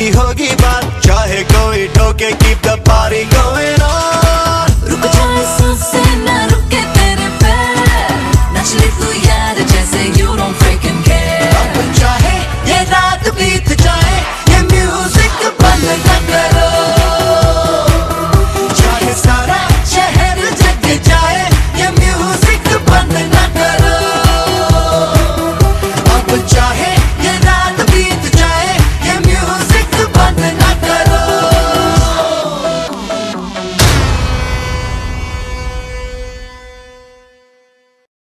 की होगी बात, चाहे कोई ठोके, keep the party going.